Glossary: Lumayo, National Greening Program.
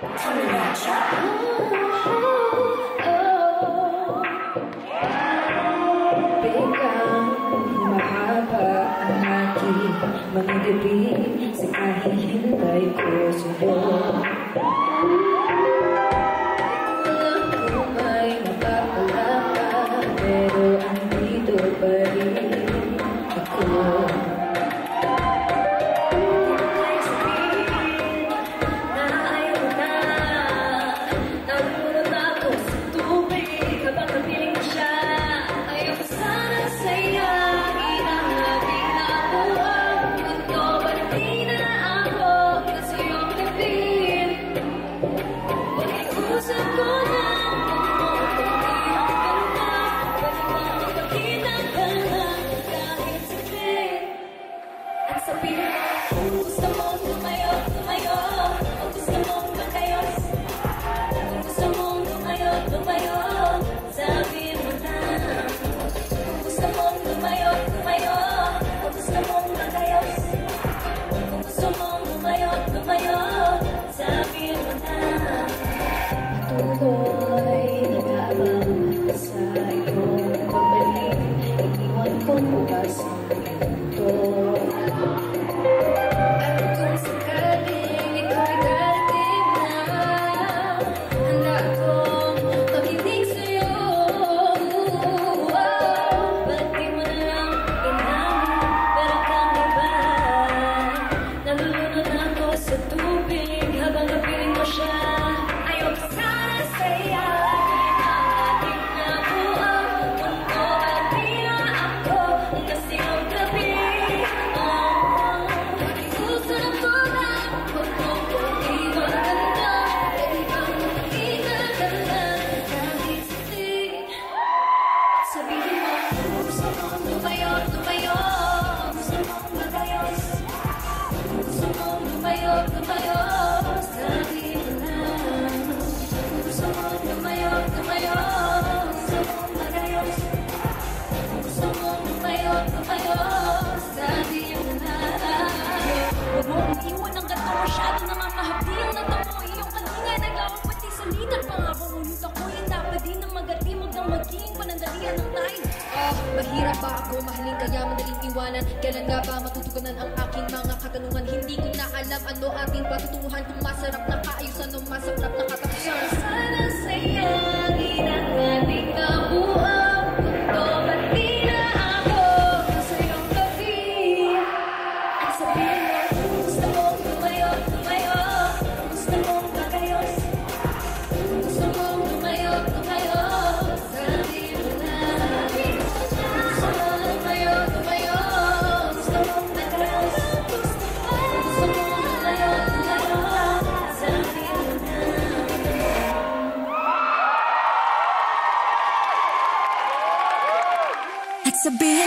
Pegang mahabbah hati mendepi sekali hidupku sudah. Mahirap ba ako, mahalin kaya madaling iwanan? Kailan nga ba matutugunan ang aking mga katanungan? Hindi ko na alam ano ating patutuhan, kung masarap na kaayusan o masaklap na katapusan. Sana sayangin ang ating kabuuan, punto ba't di na ako sa iyong gabi? At sabihin mo, gusto mong lumayo, lumayo, gusto mong magayos, gusto mong lumayo, lumayo. It's a big